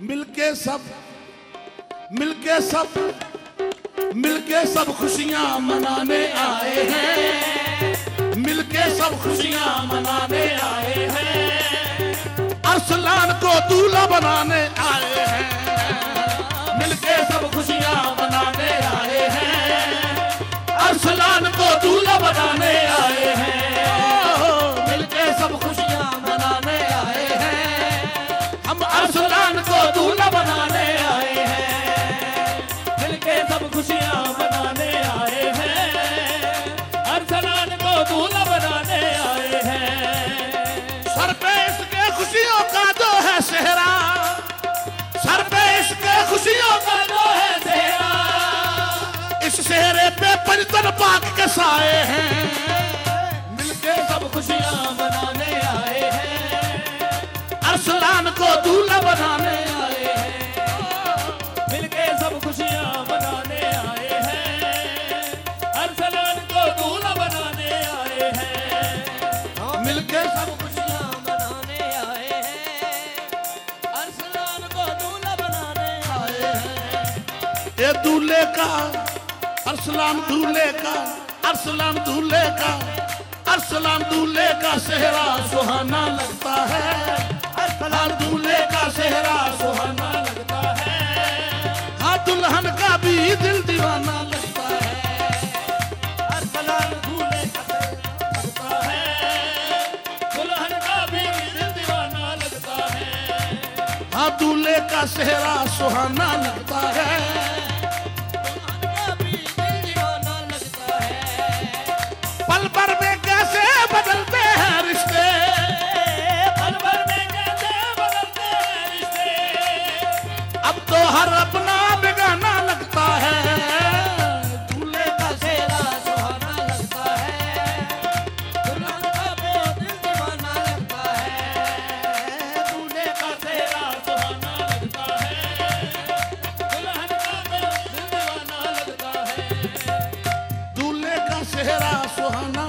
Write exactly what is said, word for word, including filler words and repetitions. मिलके सब मिलके सब मिलके सब खुशियां मनाने आए हैं, मिलके सब खुशियां मनाने आए हैं, अरसलान को दूल्हा बनाने आए हैं, मिलके सब खुशियां मनाने आए हैं, अरसलान को दूल्हा बनाने आए हैं, मिलके सब खुशियां मनाने आए हैं, हम अरसलान को दूल्हा बनाने आए हैं, मिलके सब खुशियां मनाने आए हैं, अरसलान को दूल्हा बनाने आए हैं। सर पे इसके खुशियों का जो है सेहरा, सर पे इसके खुशियों का जो है सेहरा, इस सेहरे पे पंजतन पाक के साए हैं, मिलके सब खुशियां मनाने आए हैं, अरसलान को दूल्हा बनाने आए हैं, मिलके सब खुशियां दूल्हे का अरसलान, दूल्हे का अरसलान, दूल्हे का अरसलान, दूल्हे का सेहरा सुहाना लगता है, अरसलान दूल्हे का सेहरा सुहाना लगता है, हाँ दुल्हन का भी दिल दीवाना लगता है, अरसलान दूल्हे का सेहरा लगता है, दुल्हन का भी दिल दीवाना लगता है, हाँ दूल्हे का सेहरा सुहाना लगता है, हर अपना बेगाना लगता है, दूल्हे का सेहरा सुहाना लगता है, दुल्हन का भी दिल दीवाना लगता है, दूल्हे का सेहरा सुहाना लगता है, दुल्हन का भी दिल दीवाना लगता है, दूल्हे का सेहरा सुहाना